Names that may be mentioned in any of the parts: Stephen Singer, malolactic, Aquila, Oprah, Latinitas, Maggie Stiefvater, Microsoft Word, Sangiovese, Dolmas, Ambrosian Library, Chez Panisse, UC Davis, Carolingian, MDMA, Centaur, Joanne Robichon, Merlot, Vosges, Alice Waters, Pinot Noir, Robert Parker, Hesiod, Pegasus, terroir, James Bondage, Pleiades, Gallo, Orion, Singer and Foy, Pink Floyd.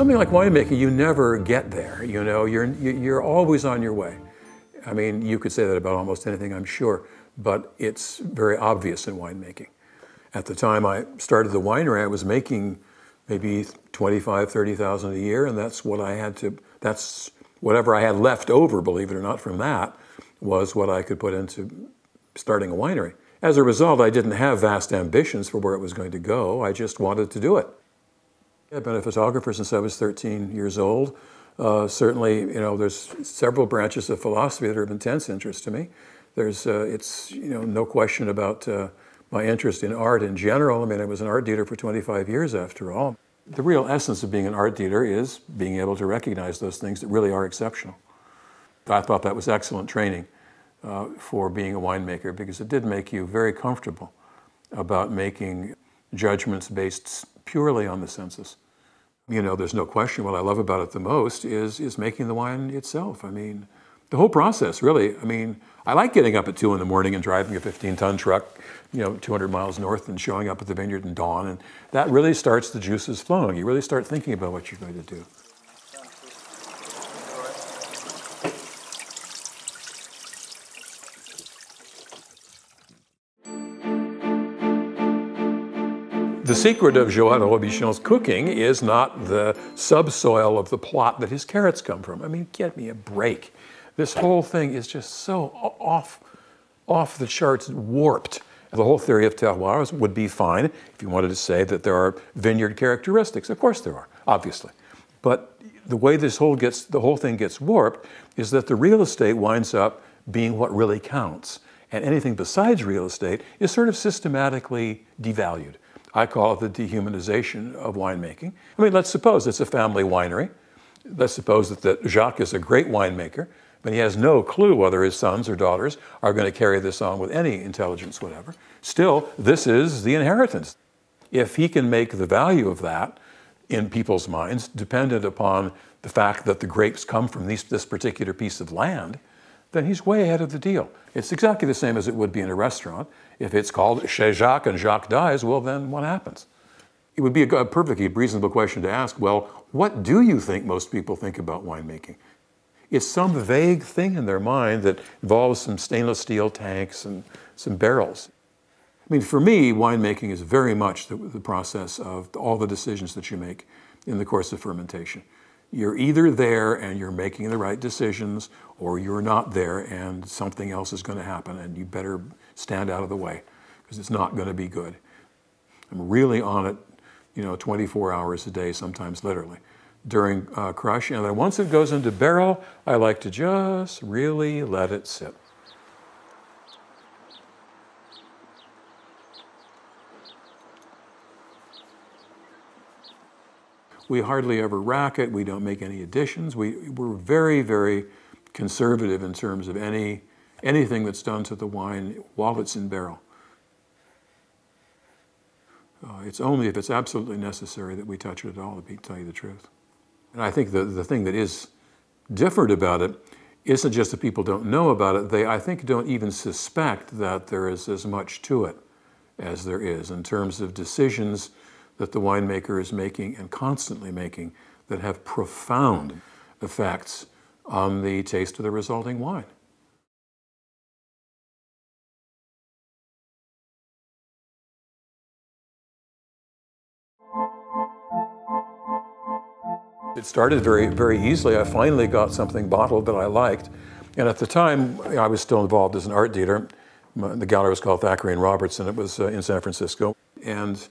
Something like winemaking, you never get there, you know, you're always on your way. I mean, you could say that about almost anything, I'm sure, but it's very obvious in winemaking. At the time I started the winery, I was making maybe $25,000 to $30,000 a year, and that's what I had to, that's whatever I had left over, believe it or not, from that was what I could put into starting a winery. As a result, I didn't have vast ambitions for where it was going to go. I just wanted to do it. I've been a photographer since I was 13 years old. Certainly, you know, there's several branches of philosophy that are of intense interest to me. There's, it's, you know, no question about my interest in art in general. I mean, I was an art dealer for 25 years after all. The real essence of being an art dealer is being able to recognize those things that really are exceptional. I thought that was excellent training for being a winemaker, because it did make you very comfortable about making judgments based purely on the senses. You know, there's no question what I love about it the most is making the wine itself. I mean, the whole process, really. I mean, I like getting up at 2 in the morning and driving a 15-ton truck, you know, 200 miles north and showing up at the vineyard at dawn, and that really starts the juices flowing. You really start thinking about what you're going to do. The secret of Joanne Robichon's cooking is not the subsoil of the plot that his carrots come from. I mean, get me a break. This whole thing is just so off the charts, warped. The whole theory of terroirs would be fine if you wanted to say that there are vineyard characteristics. Of course there are, obviously. But the way this whole gets, the whole thing gets warped is that the real estate winds up being what really counts. And anything besides real estate is sort of systematically devalued. I call it the dehumanization of winemaking. I mean, let's suppose it's a family winery. Let's suppose that Jacques is a great winemaker, but he has no clue whether his sons or daughters are going to carry this on with any intelligence, whatever. Still, this is the inheritance. If he can make the value of that in people's minds dependent upon the fact that the grapes come from this particular piece of land, then he's way ahead of the deal. It's exactly the same as it would be in a restaurant. If it's called Chez Jacques and Jacques dies, well, then what happens? It would be a perfectly reasonable question to ask, well, what do you think most people think about winemaking? It's some vague thing in their mind that involves some stainless steel tanks and some barrels. I mean, for me, winemaking is very much the process of all the decisions that you make in the course of fermentation. You're either there and you're making the right decisions, or you're not there and something else is going to happen and you better stand out of the way because it's not going to be good. I'm really on it, you know, 24 hours a day, sometimes literally, during crush. And then once it goes into barrel, I like to just really let it sit. We hardly ever rack it. We don't make any additions. We're very, very conservative in terms of anything that's done to the wine while it's in barrel. It's only if it's absolutely necessary that we touch it at all, to tell you the truth. And I think the thing that is different about it isn't just that people don't know about it. They, I think, don't even suspect that there is as much to it as there is in terms of decisions that the winemaker is making and constantly making that have profound effects on the taste of the resulting wine. It started very, very easily. I finally got something bottled that I liked. And at the time, I was still involved as an art dealer. The gallery was called Thackeray and Robertson. It was in San Francisco. And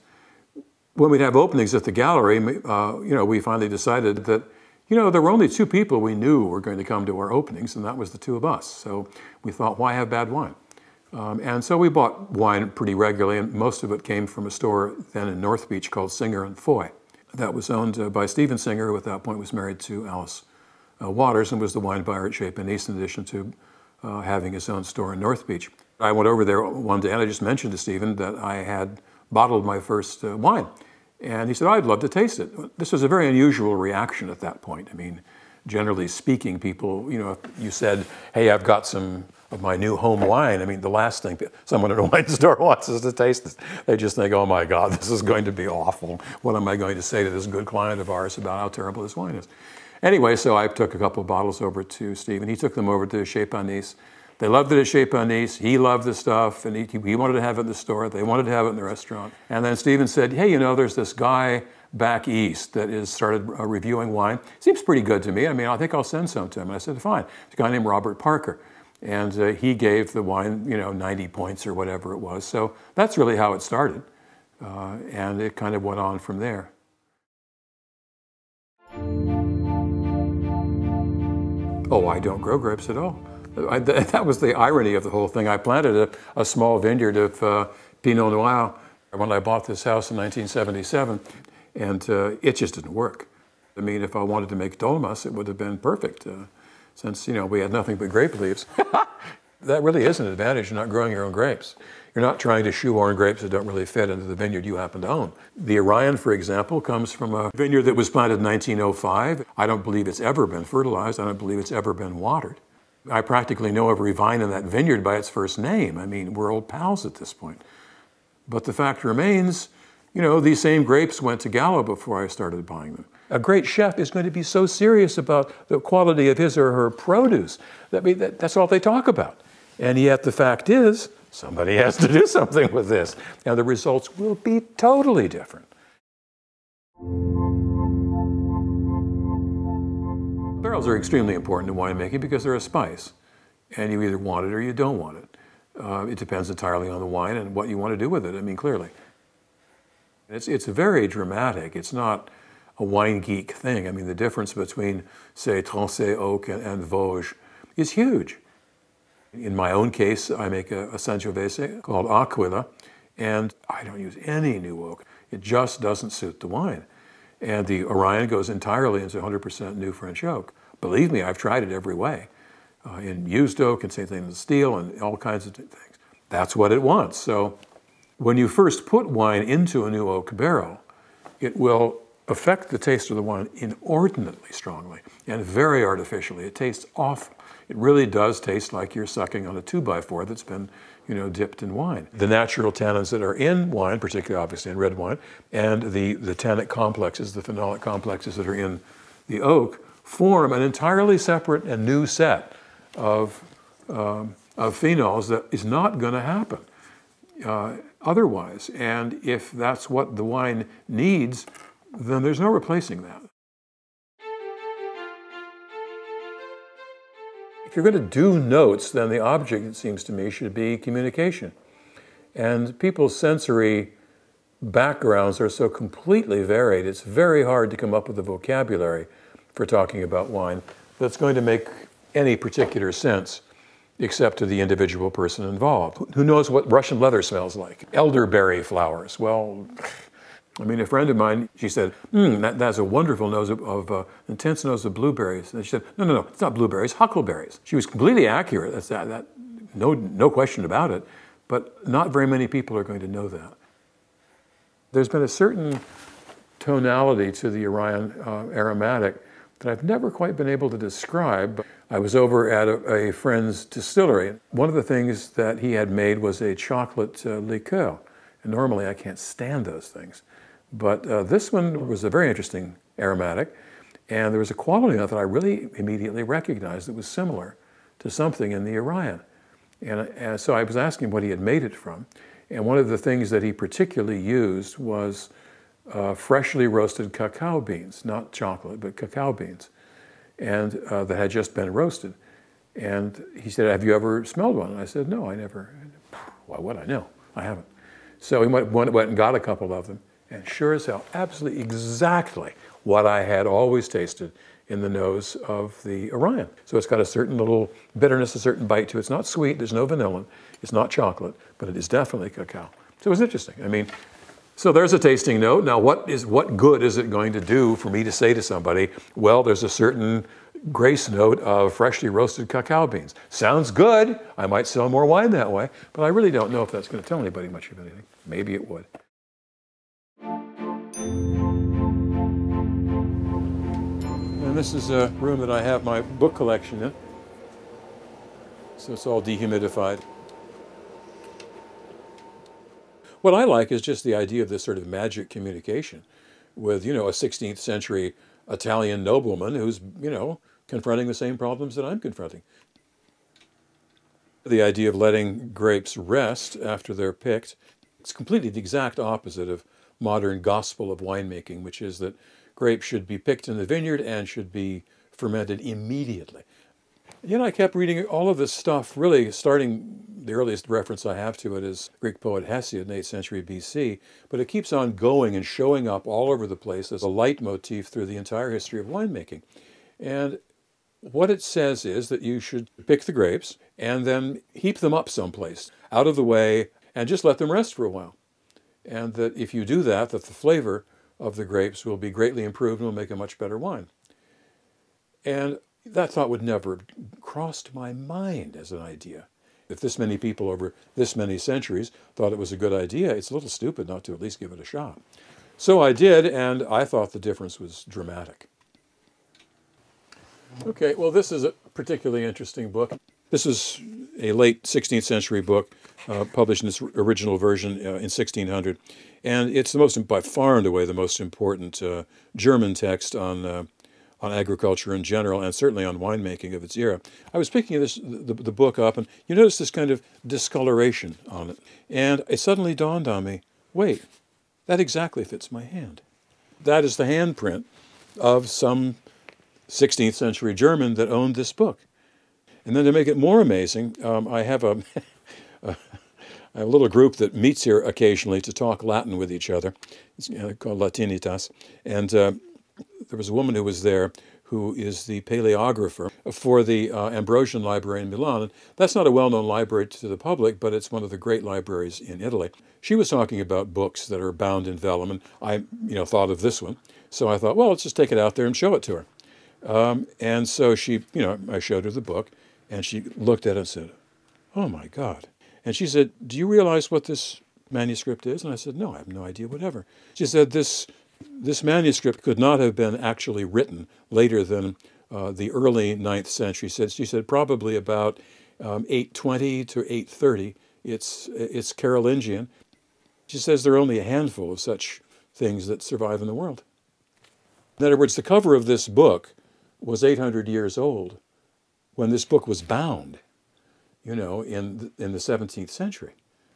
when we'd have openings at the gallery, you know, we finally decided that, you know, there were only two people we knew were going to come to our openings, and that was the two of us. So we thought, why have bad wine? And so we bought wine pretty regularly, and most of it came from a store then in North Beach called Singer and Foy. That was owned by Stephen Singer, who at that point was married to Alice Waters and was the wine buyer at Chez Panisse, in addition to having his own store in North Beach. I went over there one day, and I just mentioned to Stephen that I had bottled my first wine. And he said, I'd love to taste it. This was a very unusual reaction at that point. I mean, generally speaking, people, you know, if you said, hey, I've got some of my new home wine, I mean, the last thing that someone at a wine store wants is to taste this. They just think, oh my God, this is going to be awful. What am I going to say to this good client of ours about how terrible this wine is? Anyway, so I took a couple of bottles over to Steve, and he took them over to Chez Panisse. They loved it at Chez Panisse. He loved the stuff, and he wanted to have it in the store. They wanted to have it in the restaurant. And then Stephen said, hey, you know, there's this guy back east that has started reviewing wine. Seems pretty good to me. I mean, I think I'll send some to him. And I said, fine. It's a guy named Robert Parker. And he gave the wine, you know, 90 points or whatever it was. So that's really how it started. And it kind of went on from there. Oh, I don't grow grapes at all. That was the irony of the whole thing. I planted a small vineyard of Pinot Noir when I bought this house in 1977, and it just didn't work. I mean, if I wanted to make Dolmas, it would have been perfect, since, you know, we had nothing but grape leaves. That really is an advantage, not growing your own grapes. You're not trying to shoehorn grapes that don't really fit into the vineyard you happen to own. The Orion, for example, comes from a vineyard that was planted in 1905. I don't believe it's ever been fertilized. I don't believe it's ever been watered. I practically know every vine in that vineyard by its first name. I mean, we're old pals at this point. But the fact remains, you know, these same grapes went to Gallo before I started buying them. A great chef is going to be so serious about the quality of his or her produce. I mean, that's all they talk about. And yet the fact is, somebody has to do something with this. And the results will be totally different. Barrels are extremely important in winemaking because they're a spice, and you either want it or you don't want it. It depends entirely on the wine and what you want to do with it, I mean, clearly. It's very dramatic. It's not a wine geek thing. I mean, the difference between, say, Tronçay oak and Vosges is huge. In my own case, I make a Sangiovese called Aquila, and I don't use any new oak. It just doesn't suit the wine. And the Orion goes entirely into 100% new French oak. Believe me, I've tried it every way. In used oak and same thing in steel and all kinds of things. That's what it wants. So when you first put wine into a new oak barrel, it will affect the taste of the wine inordinately strongly and very artificially. It tastes awful. It really does taste like you're sucking on a 2x4 that's been, you know, dipped in wine. The natural tannins that are in wine, particularly obviously in red wine, and the tannic complexes, the phenolic complexes that are in the oak, form an entirely separate and new set of phenols that is not going to happen otherwise. And if that's what the wine needs, then there's no replacing that. If you're going to do notes, then the object, it seems to me, should be communication. And people's sensory backgrounds are so completely varied, it's very hard to come up with a vocabulary for talking about wine that's going to make any particular sense, except to the individual person involved. Who knows what Russian leather smells like? Elderberry flowers. Well, I mean, a friend of mine, she said, that's a wonderful nose of intense nose of blueberries. And she said, no, it's not blueberries, huckleberries. She was completely accurate. That's that no question about it. But not very many people are going to know that. There's been a certain tonality to the Orion aromatic that I've never quite been able to describe. I was over at a friend's distillery. One of the things that he had made was a chocolate liqueur. And normally I can't stand those things. But this one was a very interesting aromatic, and there was a quality in it that I really immediately recognized that was similar to something in the Orion. And so I was asking what he had made it from, and one of the things that he particularly used was freshly roasted cacao beans, not chocolate, but cacao beans, and that had just been roasted. And he said, have you ever smelled one? And I said, no, I never. Why would I? No, I haven't. So he went and got a couple of them. And sure as hell, absolutely exactly what I had always tasted in the nose of the Orion. So it's got a certain little bitterness, a certain bite to it. It's not sweet, there's no vanilla, it's not chocolate, but it is definitely cacao. So it was interesting. I mean, so there's a tasting note. Now what good is it going to do for me to say to somebody, well, there's a certain grace note of freshly roasted cacao beans. Sounds good, I might sell more wine that way, but I really don't know if that's going to tell anybody much of anything. Maybe it would. And this is a room that I have my book collection in. So it's all dehumidified. What I like is just the idea of this sort of magic communication with, you know, a 16th century Italian nobleman who's, you know, confronting the same problems that I'm confronting. The idea of letting grapes rest after they're picked, it's completely the exact opposite of modern gospel of winemaking, which is that grapes should be picked in the vineyard and should be fermented immediately. You know, I kept reading all of this stuff, really starting, the earliest reference I have to it is Greek poet Hesiod in the 8th century BC, but it keeps on going and showing up all over the place as a leitmotif through the entire history of winemaking. And what it says is that you should pick the grapes and then heap them up someplace, out of the way, and just let them rest for a while. And that if you do that, that the flavor of the grapes will be greatly improved and will make a much better wine. And that thought would never have crossed my mind as an idea. If this many people over this many centuries thought it was a good idea, it's a little stupid not to at least give it a shot. So I did, and I thought the difference was dramatic. Okay, well, this is a particularly interesting book. This is a late 16th century book published in its original version in 1600. And it's the most, by far and away, the most important German text on agriculture in general, and certainly on winemaking of its era. I was picking this, the book up, and you notice this kind of discoloration on it. And it suddenly dawned on me, wait, that exactly fits my hand. That is the handprint of some 16th century German that owned this book. And then to make it more amazing, I have a, a little group that meets here occasionally to talk Latin with each other. It's called Latinitas. And there was a woman who was there who is the paleographer for the Ambrosian Library in Milan. And that's not a well-known library to the public, but it's one of the great libraries in Italy. She was talking about books that are bound in vellum, and I, you know, thought of this one. So I thought, well, let's just take it out there and show it to her. And so she, you know, I showed her the book, and she looked at it and said, "Oh my God." And she said, "Do you realize what this manuscript is?" And I said, "No, I have no idea whatever." She said, This manuscript could not have been actually written later than the early 9th century. She said probably about 820 to 830. It's Carolingian. She says there are only a handful of such things that survive in the world. In other words, the cover of this book was 800 years old when this book was bound, you know, in the 17th century.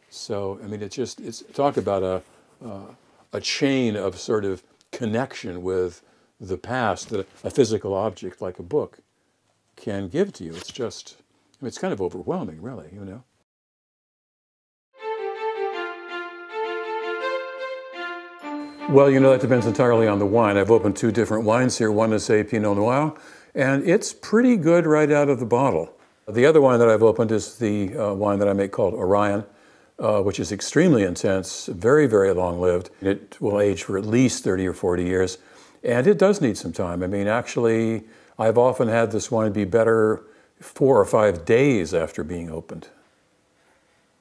So, I mean, it's just, it's talk about a chain of sort of connection with the past that a physical object like a book can give to you. It's just, I mean, it's kind of overwhelming, really, you know. Well, you know, that depends entirely on the wine. I've opened two different wines here. One is a Pinot Noir, and it's pretty good right out of the bottle. The other wine that I've opened is the wine that I make called Orion, which is extremely intense, very, very long-lived. It will age for at least 30 or 40 years, and it does need some time. I mean, actually, I've often had this wine be better 4 or 5 days after being opened.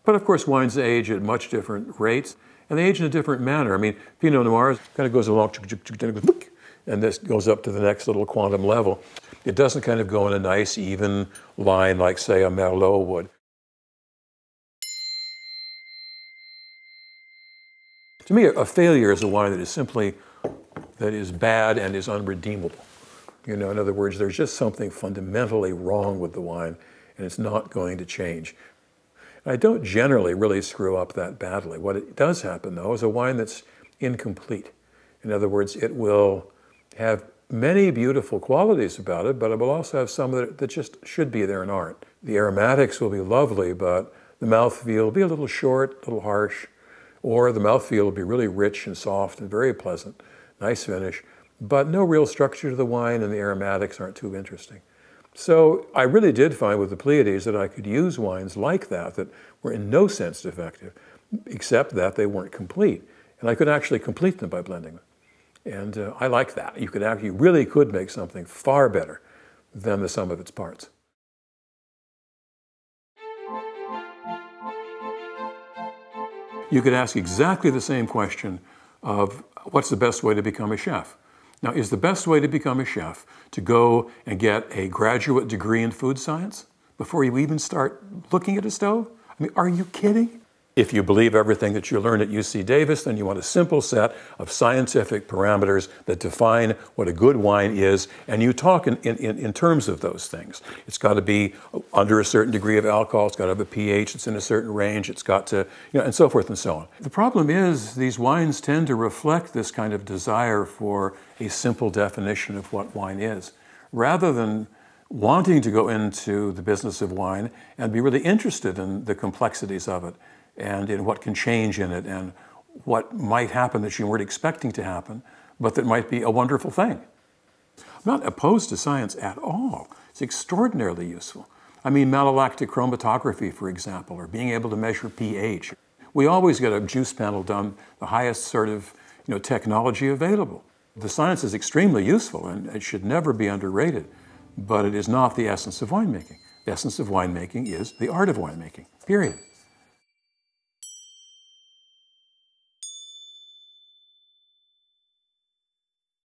But of course, wines age at much different rates, and they age in a different manner. I mean, Pinot Noir kind of goes along, and this goes up to the next little quantum level. It doesn't kind of go in a nice, even line like, say, a Merlot would. To me, a failure is a wine that is simply, that is bad and is unredeemable. You know, in other words, there's just something fundamentally wrong with the wine, and it's not going to change. I don't generally really screw up that badly. What does happen, though, is a wine that's incomplete. In other words, it will have many beautiful qualities about it, but it will also have some that just should be there and aren't. The aromatics will be lovely, but the mouthfeel will be a little short, a little harsh, or the mouthfeel will be really rich and soft and very pleasant, nice finish, but no real structure to the wine, and the aromatics aren't too interesting. So I really did find with the Pleiades that I could use wines like that, that were in no sense defective, except that they weren't complete. And I could actually complete them by blending them. And I like that. You could actually, you really could make something far better than the sum of its parts. You could ask exactly the same question of what's the best way to become a chef. Now, is the best way to become a chef to go and get a graduate degree in food science before you even start looking at a stove? I mean, are you kidding? If you believe everything that you learned at UC Davis, then you want a simple set of scientific parameters that define what a good wine is, and you talk in terms of those things. It's got to be under a certain degree of alcohol, it's got to have a pH that's in a certain range, it's got to, you know, and so forth and so on. The problem is these wines tend to reflect this kind of desire for a simple definition of what wine is, rather than wanting to go into the business of wine and be really interested in the complexities of it, and in what can change in it, and what might happen that you weren't expecting to happen, but that might be a wonderful thing. I'm not opposed to science at all. It's extraordinarily useful. I mean, malolactic chromatography, for example, or being able to measure pH. We always get a juice panel done, the highest sort of, you know, technology available. The science is extremely useful, and it should never be underrated, but it is not the essence of winemaking. The essence of winemaking is the art of winemaking, period.